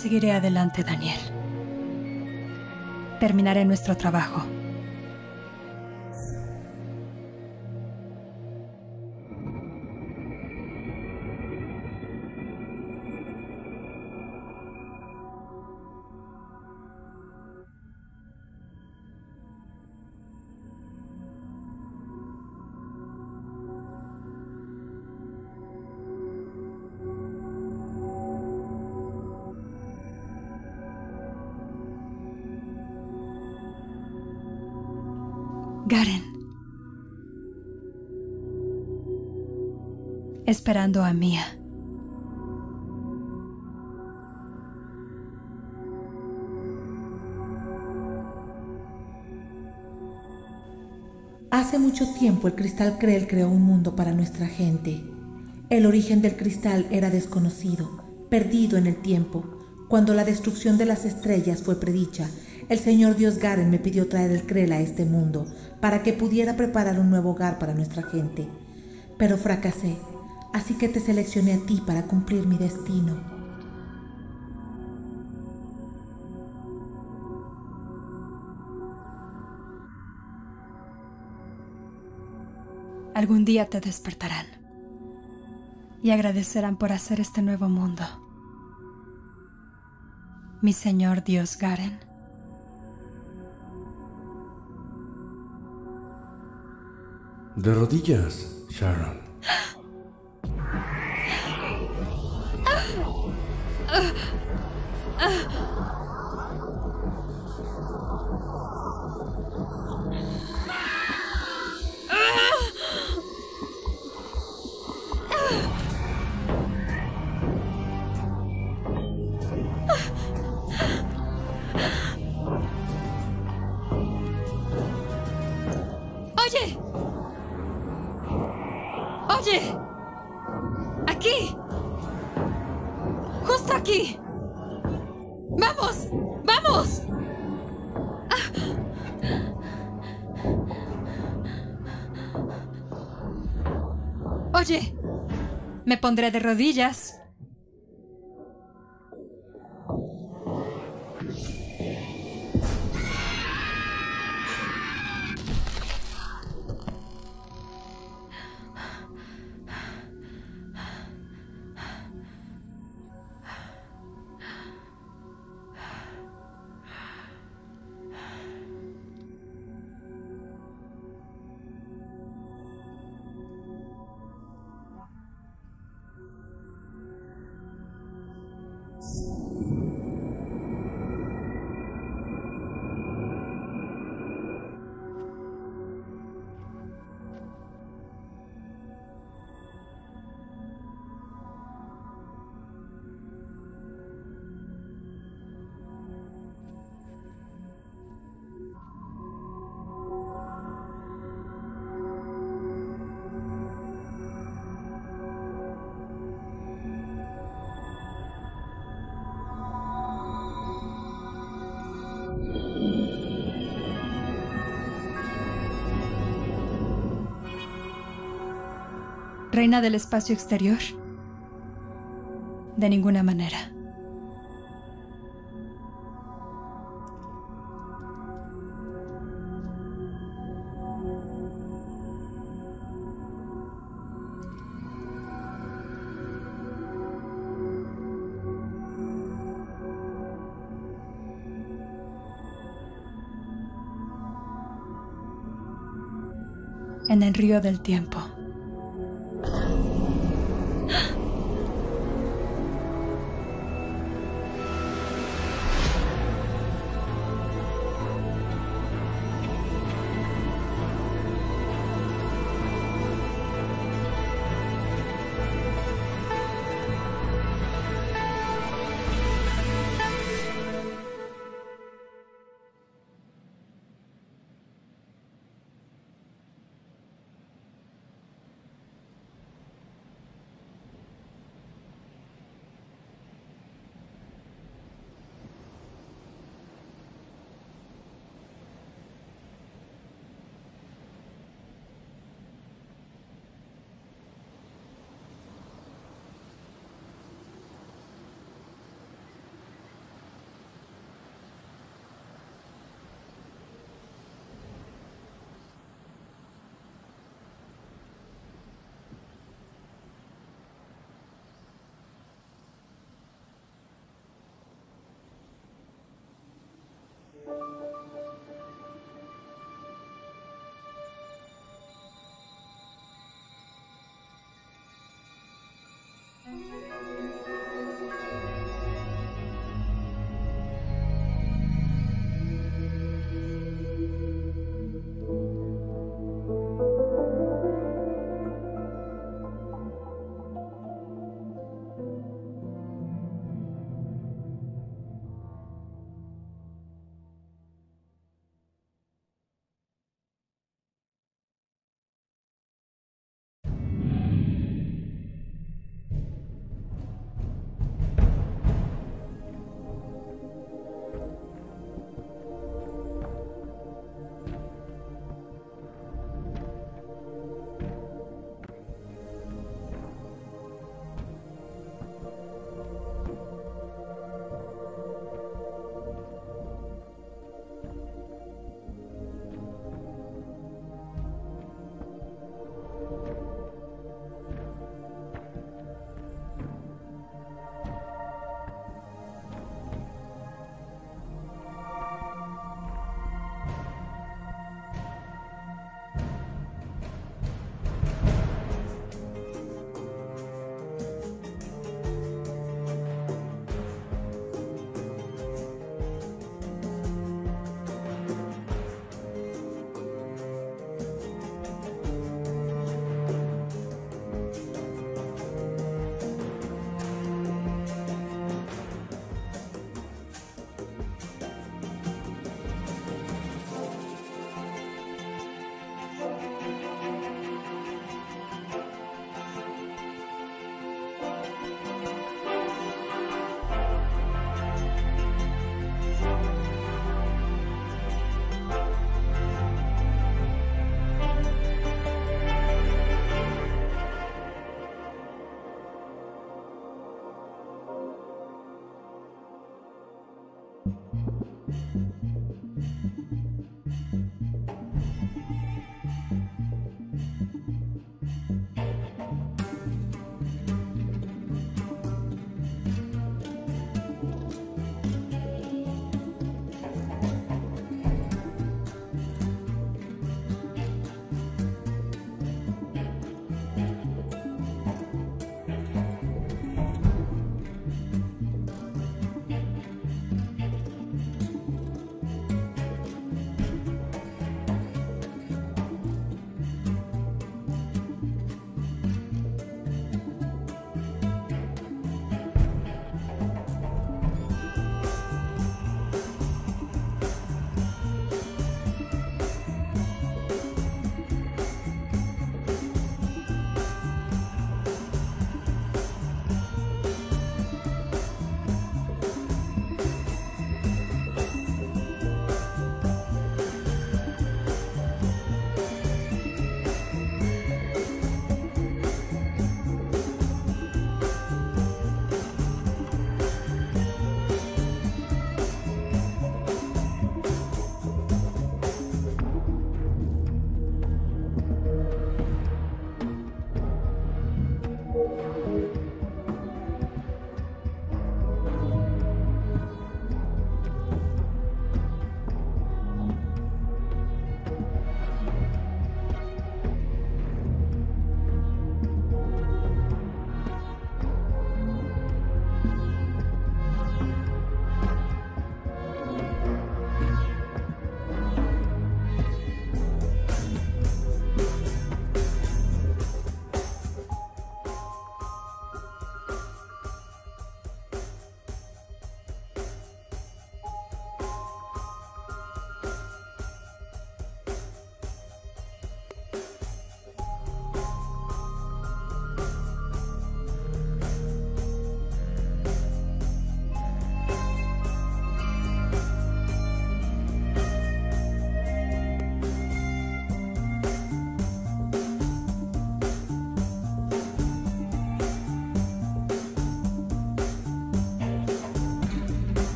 Seguiré adelante, Daniel. Terminaré nuestro trabajo. Garen. Esperando a Mia. Hace mucho tiempo el cristal Krell creó un mundo para nuestra gente. El origen del cristal era desconocido, perdido en el tiempo. Cuando la destrucción de las estrellas fue predicha, el señor Dios Garen me pidió traer el Krell a este mundo para que pudiera preparar un nuevo hogar para nuestra gente. Pero fracasé, así que te seleccioné a ti para cumplir mi destino. Algún día te despertarán y agradecerán por hacer este nuevo mundo. Mi señor Dios Garen. De rodillas, Sharon. Oye, me pondré de rodillas. ¿Reina del espacio exterior? De ninguna manera. En el río del tiempo.